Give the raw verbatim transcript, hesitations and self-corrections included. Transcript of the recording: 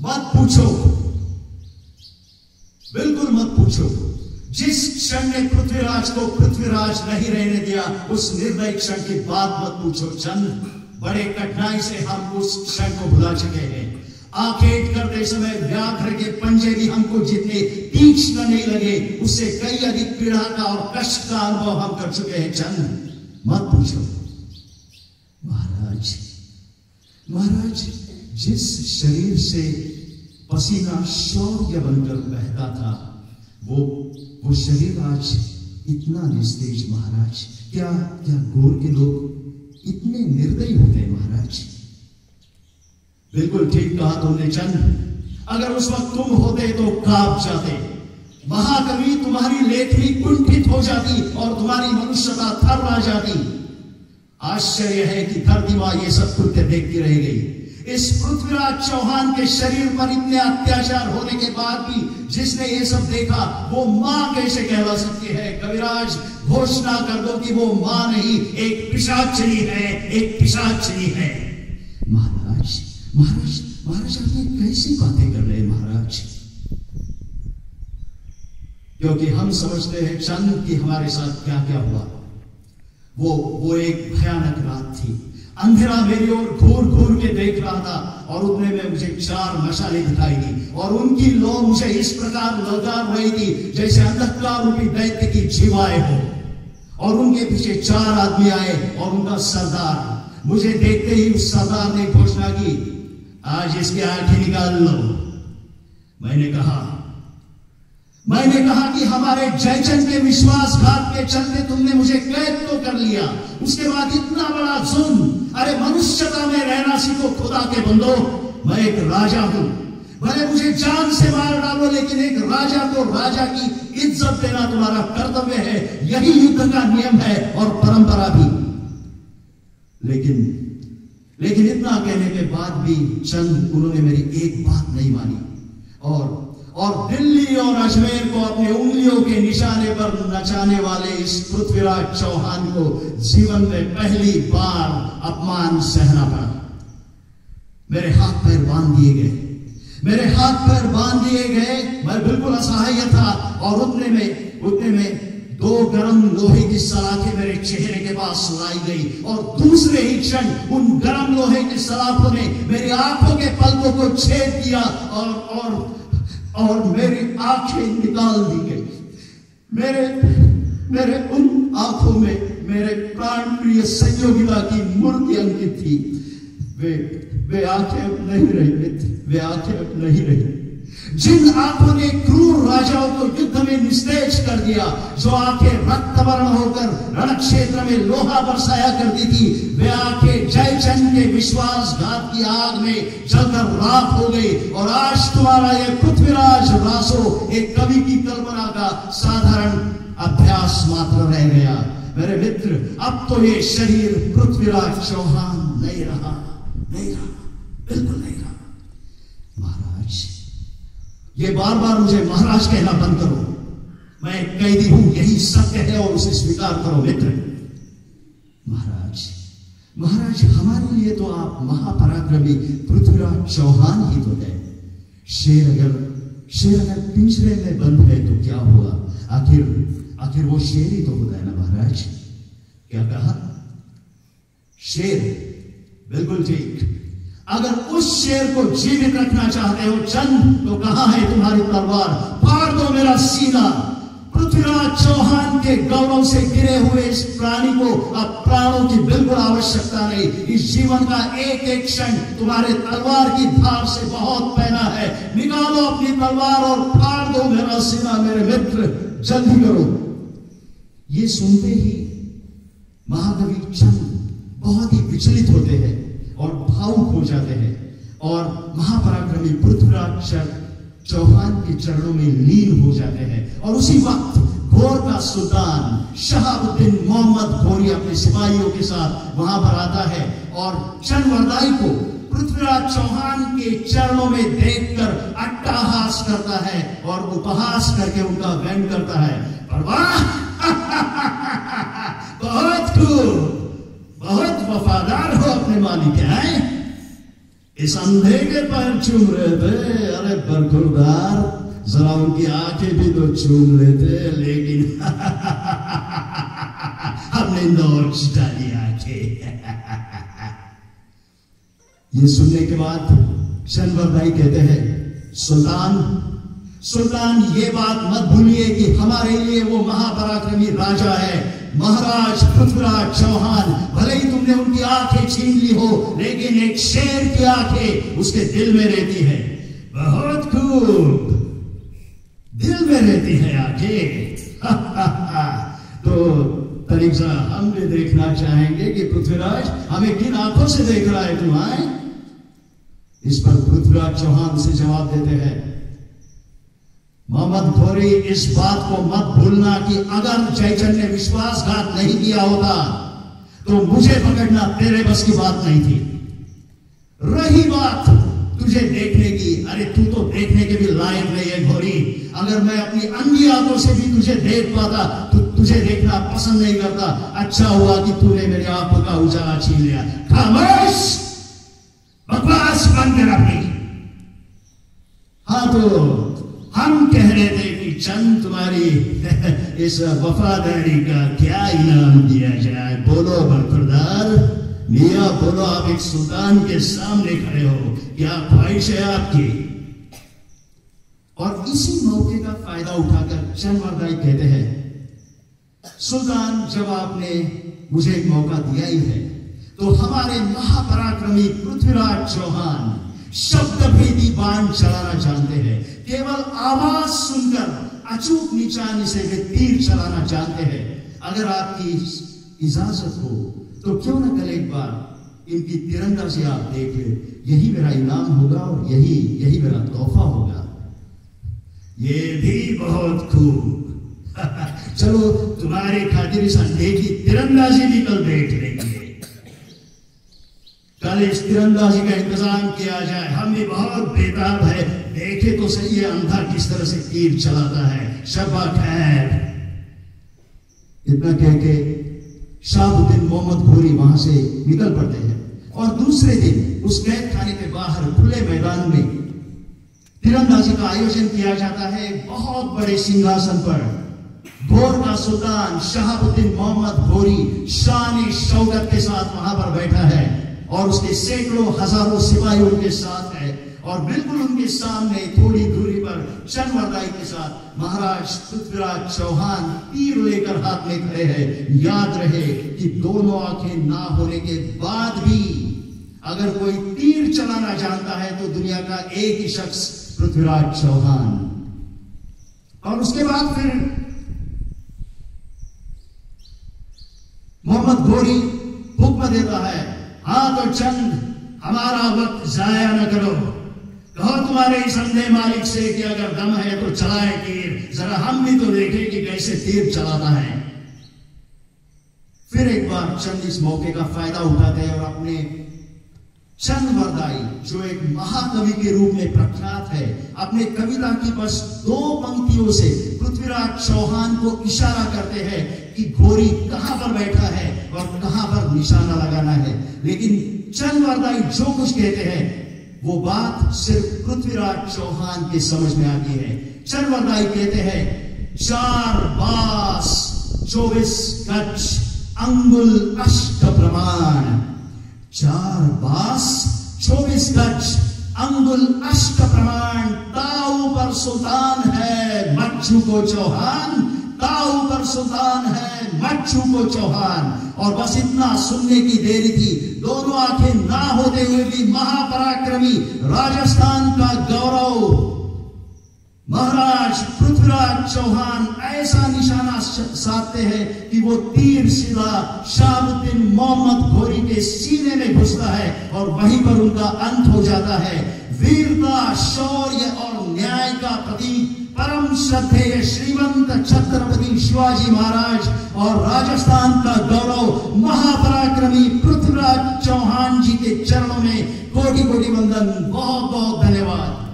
मत पूछो, बिल्कुल मत पूछो। जिस क्षण ने पृथ्वीराज को पृथ्वीराज नहीं रहने दिया उस निर्णय क्षण की बात मत पूछो चंद। बड़े कठिनाई से हम उस क्षण को भुला चुके हैं। आखेट करते समय व्याघ्र के पंजे भी हमको जितने तीक्ष्ण नहीं लगे उससे कई अधिक पीड़ा का और कष्ट का अनुभव हम कर चुके हैं चंद। मत पूछो महाराज, महाराज जिस शरीर से पसीना शौर्य बनकर बहता था वो वो शरीर आज इतना निस्तेज महाराज। क्या क्या गोर के लोग इतने निर्दयी हो गए महाराज। बिल्कुल ठीक कहा तुमने चंद। अगर उस वक्त तुम होते तो कांप जाते, महाकवि तुम्हारी लेखनी कुंठित हो जाती और तुम्हारी मनुष्यता थर्रा जाती। आश्चर्य है कि धरतीमा ये सब कृत्य देखती रह गई। इस पृथ्वीराज चौहान के शरीर पर इतने अत्याचार होने के बाद भी जिसने ये सब देखा वो मां कैसे कहला सकती है। कविराज घोषणा कर दो कि वो मां नहीं एक पिशाचनी है, एक पिशाचनी है। महाराज महाराज महाराज आपने कैसी बातें कर रहे महाराज। क्योंकि हम समझते हैं चंद कि हमारे साथ क्या क्या हुआ। वो वो एक भयानक रात थी। अंधेरा मेरी ओर घूर घूर के देख रहा था और उतने में मुझे चार मशाले दिखाई दी और उनकी लौ मुझे इस प्रकार ललकार रही थी जैसे अंधकार रूपी दैत्य की जीवाएं हो। और उनके पीछे चार आदमी आए और उनका सरदार। मुझे देखते ही उस सरदार ने घोषणा की, आज इसकी आंखें निकाल लो। मैंने कहा मैंने कहा कि हमारे जयचंद के विश्वासघात के चलते तुमने मुझे कैद तो कर लिया, उसके बाद इतना बड़ा जुल्म। अरे मनुष्यता में रहना सीखो खुदा के बंदो। मैं एक राजा हूं, भले मुझे जान से मार डालो लेकिन एक राजा को राजा की इज्जत देना तुम्हारा कर्तव्य है। यही युद्ध का नियम है और परंपरा भी। लेकिन लेकिन इतना कहने के बाद भी चंद उन्होंने मेरी एक बात नहीं मानी और और दिल्ली और अजमेर को अपने उंगलियों के निशाने पर नचाने वाले इस पृथ्वीराज चौहान को जीवन में पहली बार अपमान सहना पड़ा। मेरे हाथ पैर बांध दिए गए, मेरे हाथ पैर बांध दिए गए। मैं बिल्कुल असहाय था और उतने में उतने में दो गरम लोहे की सलाखें मेरे चेहरे के पास लाई गई और दूसरे ही क्षण उन गरम लोहे की सलाखों ने मेरी आंखों के पलकों को छेद दिया और और और मेरी आंखें निकाल दी गई। मेरे मेरे उन आंखों में मेरे प्राण प्रिय संयोगिता की मूर्ति अंकित थी। वे वे आंखें अब नहीं रही थी, वे आंखें अब नहीं रही। जिन आंखों ने क्रूर राजाओं को युद्ध में निस्तेज कर दिया, जो आंखें रक्तवर्ण होकर रण क्षेत्र में लोहा बरसाया करती थी, वे आंखें जयचंद के विश्वासघात की आग में जलकर राख हो गई। और आज तुम्हारा यह पृथ्वीराज रासो एक कवि की कल्पना का साधारण अभ्यास मात्र रह गया। मेरे मित्र, अब तो ये शरीर पृथ्वीराज चौहान नहीं रहा, नहीं रहा, बिल्कुल नहीं रहा। महाराज, ये बार बार मुझे महाराज कहना बंद करो। मैं कैदी हूं, यही सत्य है और उसे स्वीकार करो मित्र। महाराज महाराज हमारे लिए तो आप महापराक्रमी पृथ्वीराज चौहान ही तो है। शेर अगर शेर अगर पिंजरे में बंद है तो क्या होगा। आखिर आखिर वो शेर ही तो होता है ना महाराज। क्या कहा? शेर, बिल्कुल ठीक। अगर उस शेर को जीवित रखना चाहते हो चंद तो कहां है तुम्हारी तलवार। फाड़ दो मेरा सीना। पृथ्वीराज चौहान के गौरव से गिरे हुए इस प्राणी को अब प्राणों की बिल्कुल आवश्यकता नहीं। इस जीवन का एक एक क्षण तुम्हारे तलवार की धार से बहुत पैना है। निकालो अपनी तलवार और फाड़ दो मेरा सीना। मेरे मित्र, जल्दी करो। ये सुनते ही महाकवि चंद बहुत ही विचलित होते हैं और भावुक हो जाते हैं और महापराक्रमी पृथ्वीराज चौहान के चरणों में लीन हो जाते हैं। और उसी वक्त घोर का सुल्तान शहाबुद्दीन मोहम्मद गोरी अपने सिपाहियों के साथ वहां पर आता है और चंदबरदाई को पृथ्वीराज चौहान के चरणों में देखकर अट्टहास करता है और उपहास करके उनका व्यंग करता है। बहुत खूब, बहुत वफादार हो अपने मालिक हैं। इस अंधे के पैर चूम रहे थे। अरे बरखुरदार जरा उनकी आंखें भी तो चूम रहे थे, लेकिन हमने इंदौर से डाली आंखें। ये सुनने के बाद चंदबरदाई कहते हैं, सुल्तान सुल्तान ये बात मत भूलिए कि हमारे लिए वो महापराक्रमी राजा है महाराज पृथ्वीराज चौहान। भले ही तुमने उनकी आंखें छीन ली हो, लेकिन एक शेर की आंखें उसके दिल में रहती है। बहुत खूब, दिल में रहती है आंखें। तो तरीक साहब, हम भी देखना चाहेंगे कि पृथ्वीराज हमें किन आंखों से देख रहा है तुम्हारे। इस पर पृथ्वीराज चौहान से जवाब देते हैं, मोहम्मद गोरी इस बात को मत भूलना कि अगर जयचंद ने विश्वासघात नहीं किया होता तो मुझे पकड़ना तेरे बस की बात नहीं थी। रही बात तुझे देखने की, अरे तू तो देखने के भी लायक नहीं है गोरी। अगर मैं अपनी अंधी आंखों से भी तुझे देख पाता तो तुझे देखना पसंद नहीं करता। अच्छा हुआ कि तूने मेरी आंखों का उजाला छीन लिया। खामोश, बकवास बंद कर अपनी। हाँ, तो हम कह रहे थे कि चंद तुम्हारी इस वफादारी का क्या इनाम दिया जाए। बोलो बरकरदार मियाँ, बोलो। आप एक सुल्तान के सामने खड़े हो, क्या ख्वाहिश है आपकी। और इसी मौके का फायदा उठाकर चंदबरदाई कहते हैं, सुल्तान जब आपने मुझे एक मौका दिया ही है तो हमारे महापराक्रमी पृथ्वीराज चौहान शब्दभेदी बाण चलाना जानते हैं। केवल आवाज सुनकर अचूक निशाने से वे तीर चलाना जानते हैं। अगर आपकी इजाजत हो तो क्यों ना कल एक बार इनकी तीरंदाजी आप देख ले। यही मेरा इनाम होगा और यही यही मेरा तोहफा होगा। ये भी बहुत खूब। चलो तुम्हारे खातिर इस अंधे की तीरंदाजी भी कल देख लेंगे। कल इस तीरंदाजी का इंतजाम किया जाए। हम भी बहुत बेताब है, देखे तो सही ये अंधा किस तरह से तीर चलाता है। शबा खैर। इतना कह के शहाबुद्दीन मोहम्मद गोरी वहां से निकल पड़ते हैं और दूसरे दिन उस कैद खाने के बाहर खुले मैदान में तीरंदाजी का आयोजन किया जाता है। बहुत बड़े सिंहासन पर गोर का सुल्तान शहाबुद्दीन मोहम्मद गोरी शान शौकत के साथ वहां पर बैठा है और उसके सैकड़ों हजारों सिपाही उनके साथ है। और बिल्कुल उनके सामने थोड़ी दूरी पर चंदबरदाई के साथ महाराज पृथ्वीराज चौहान तीर लेकर हाथ में खड़े हैं। याद रहे कि दोनों आंखें ना होने के बाद भी अगर कोई तीर चलाना जानता है तो दुनिया का एक ही शख्स पृथ्वीराज चौहान। और उसके बाद फिर मोहम्मद गोरी हुक्म देता है, हाँ तो चंद हमारा वक्त जाया न करो, कहो तुम्हारे इस अंधे मालिक से कि अगर दम है तो चलाए तीर, जरा हम भी तो देखें कि कैसे तीर चलाना है। फिर एक बार चंद इस मौके का फायदा उठाते हैं और अपने चंदबरदाई जो एक महाकवि के रूप में प्रख्यात है, अपने कविता की बस दो पंक्तियों से पृथ्वीराज चौहान को इशारा करते हैं कि गोरी कहां पर बैठा है और कहां पर निशाना लगाना है। लेकिन चंदबरदाई जो कुछ कहते हैं वो बात सिर्फ पृथ्वीराज चौहान के समझ में आती है। चंदबरदाई कहते हैं, चार बास चौबीस गज अंगुल अष्ट प्रमाण। चार बास चौबीस गज अंगुल अष्ट प्रमाण, ताऊ पर सुल्तान है मच्छू को चौहान, ताऊ पर सुल्तान है मच्छू को चौहान। और बस इतना सुनने की देरी थी, दोनों आंखें ना होते हुए भी महापराक्रमी राजस्थान का गौरव महाराज पृथ्वीराज चौहान ऐसा निशाना साधते हैं कि वो तीर सीधा शहाबुद्दीन मोहम्मद गोरी के सीने में घुसता है और वहीं पर उनका अंत हो जाता है। वीरता, शौर्य और न्याय का प्रतीक परम श्रद्धेय श्रीमंत छत्रपति शिवाजी महाराज और राजस्थान का गौरव महापराक्रमी पृथ्वीराज चौहान जी के चरणों में कोटि कोटि वंदन। बहुत बहुत धन्यवाद।